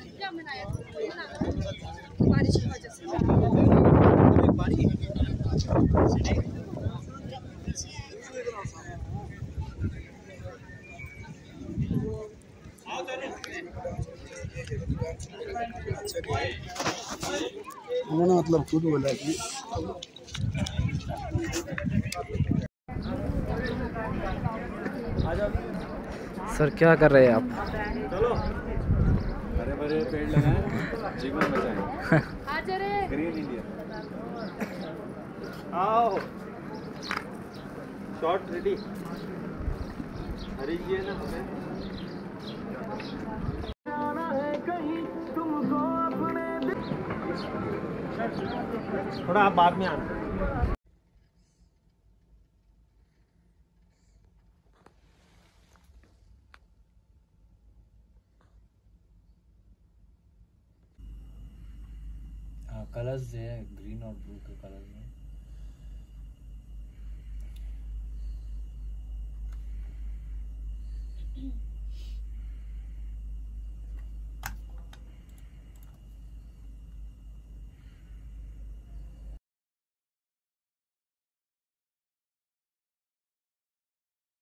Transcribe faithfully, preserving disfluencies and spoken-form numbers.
मैंने मतलब खुद बोला कि सर क्या कर रहे हैं आप? चलो हरे भरे पेड़ लगाएं, जीवन बचाएं। आज अरे ग्रीन इंडिया। आओ शॉट रेडी हरी जी है ना थोड़ा आप बाद में आना। हाँ कलर्स है ग्रीन और ब्लू के कलर्स में।